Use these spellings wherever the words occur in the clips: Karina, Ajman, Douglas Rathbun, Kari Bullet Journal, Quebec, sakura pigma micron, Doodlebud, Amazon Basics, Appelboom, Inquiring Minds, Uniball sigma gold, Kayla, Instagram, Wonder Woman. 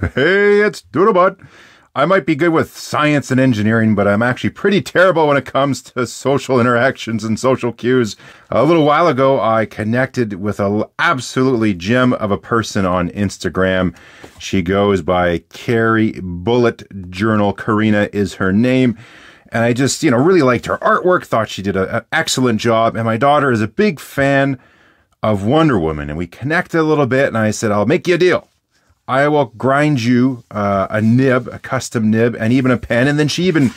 Hey, it's Doodlebud. I might be good with science and engineering, but I'm actually pretty terrible when it comes to social interactions and social cues. A little while ago, I connected with an absolutely gem of a person on Instagram. She goes by Kari Bullet Journal. Karina is her name. And I just, really liked her artwork, thought she did an excellent job. And my daughter is a big fan of Wonder Woman. And we connected a little bit, and I said, I'll make you a deal. I will grind you a nib, a custom nib, and even a pen. And then she even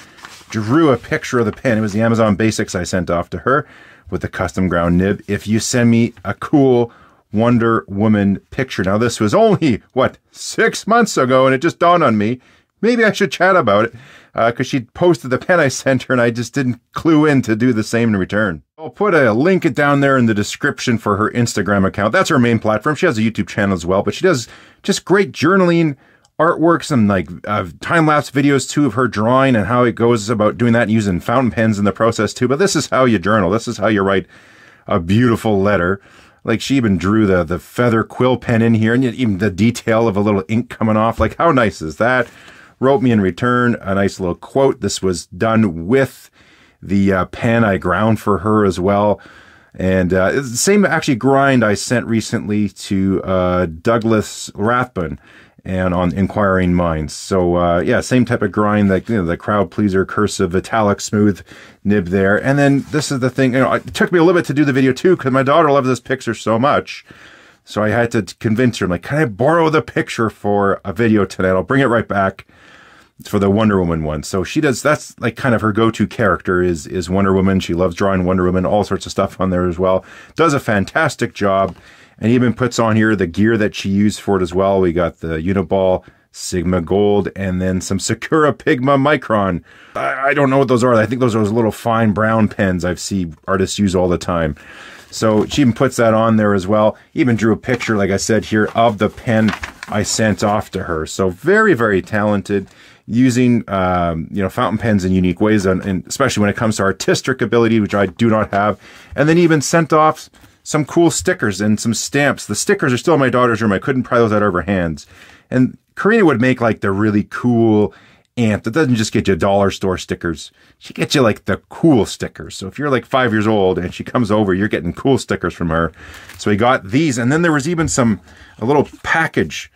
drew a picture of the pen. It was the Amazon Basics I sent off to her with the custom ground nib. If you send me a cool Wonder Woman picture. Now, this was only, 6 months ago, and it just dawned on me. Maybe I should chat about it because she posted the pen I sent her, and I just didn't clue in to do the same in return. I'll put a link down there in the description for her Instagram account. That's her main platform. She has a YouTube channel as well, but she does just great journaling, artwork, some time-lapse videos too of her drawing and how it goes about doing that and using fountain pens in the process too. But this is how you journal. This is how you write a beautiful letter. Like she even drew the feather quill pen in here and even the detail of a little ink coming off. Like how nice is that? Wrote me in return a nice little quote. This was done with the pen I ground for her as well. And it's the same actually grind I sent recently to Douglas Rathbun and on Inquiring Minds. So yeah, same type of grind, like the crowd pleaser cursive italic smooth nib there. And then this is the thing, it took me a little bit to do the video too because my daughter loves this picture so much. So I had to convince her, can I borrow the picture for a video tonight? I'll bring it right back. For the Wonder Woman one. So she does, that's like kind of her go-to character is Wonder Woman. She loves drawing Wonder Woman, all sorts of stuff on there as well. Does a fantastic job and even puts on here the gear that she used for it as well. We got the Uniball Sigma Gold and then some Sakura Pigma Micron. I don't know what those are. I think those are those little fine brown pens I've seen artists use all the time. So she even puts that on there as well. Even drew a picture, like I said here, of the pen I sent off to her. So very, very talented. Using fountain pens in unique ways, and especially when it comes to artistic ability, which I do not have. And then even sent off some cool stickers and some stamps. The stickers are still in my daughter's room. I couldn't pry those out of her hands. And Karina would make the really cool amp that doesn't just get you dollar store stickers. She gets you the cool stickers. So if you're 5 years old and she comes over, you're getting cool stickers from her. So we got these, and then there was even a little package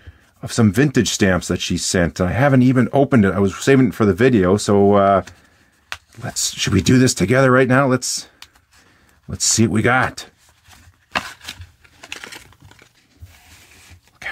of some vintage stamps that she sent. I haven't even opened it. I was saving it for the video. So should we do this together right now? Let's see what we got. Okay,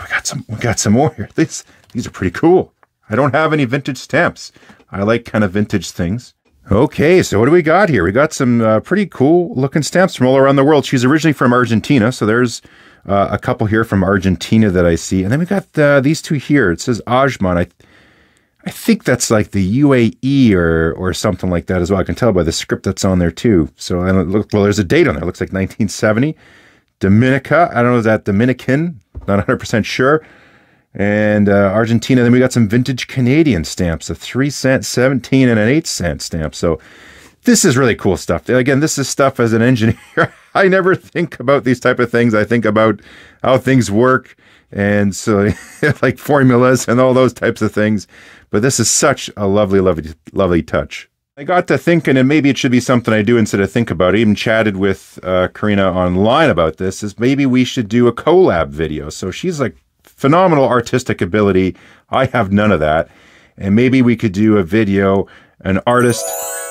we got some more here. These are pretty cool. I don't have any vintage stamps. I like kind of vintage things. Okay, so what do we got here? We got some pretty cool looking stamps from all around the world. She's originally from Argentina, so there's a couple here from Argentina that I see. And then we got these two here. It says Ajman. I think that's the UAE or something like that as well. I can tell by the script that's on there too. So, and it looked, there's a date on there. It looks like 1970. Dominica. I don't know, is that Dominican? Not 100% sure. And Argentina. Then we got some vintage Canadian stamps, a 3 cent, 17, and an 8 cent stamp. So this is really cool stuff. Again, this is stuff as an engineer. I never think about these type of things. I think about how things work and so formulas and all those types of things. But this is such a lovely, lovely, lovely touch. I got to thinking, and maybe it should be something I do instead of think about it. I even chatted with Karina online about this, is maybe we should do a collab video. So she's phenomenal artistic ability. I have none of that. And maybe we could do a video, an artist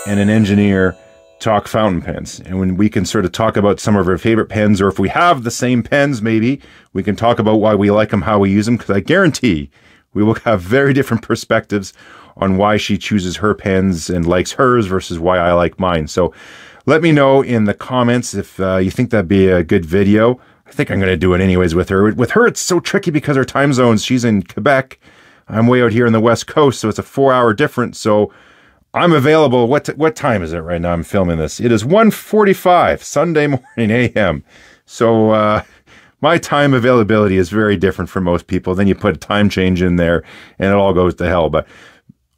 and an engineer talk fountain pens. And when we can sort of talk about some of our favorite pens, or if we have the same pens, maybe we can talk about why we like them, how we use them, because I guarantee we will have very different perspectives on why she chooses her pens and likes hers versus why I like mine. So let me know in the comments if you think that'd be a good video. I think I'm going to do it anyways with her. With her, it's so tricky because her time zones, she's in Quebec. I'm way out here on the West Coast, so it's a 4-hour difference. So I'm available. What time is it right now? I'm filming this. It is 1:45 Sunday morning a.m. So my time availability is very different for most people. Then you put a time change in there and it all goes to hell. But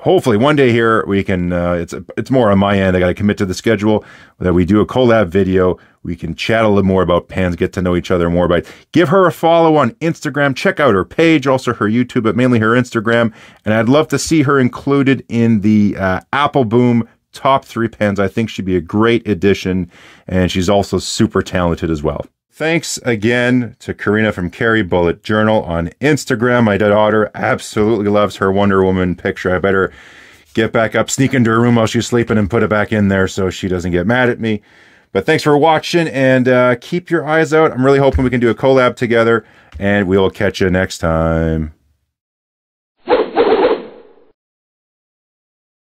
hopefully one day here we can, it's more on my end. I got to commit to the schedule that we do a collab video. We can chat a little more about pans, get to know each other more about it. Give her a follow on Instagram. Check out her page, also her YouTube, but mainly her Instagram. And I'd love to see her included in the Appelboom top 3 pans. I think she'd be a great addition. And she's also super talented as well. Thanks again to Karina from Kari Bullet Journal on Instagram. My daughter absolutely loves her Wonder Woman picture. I better get back up, sneak into her room while she's sleeping and put it back in there so she doesn't get mad at me. But thanks for watching, and keep your eyes out. I'm really hoping we can do a collab together, and we'll catch you next time.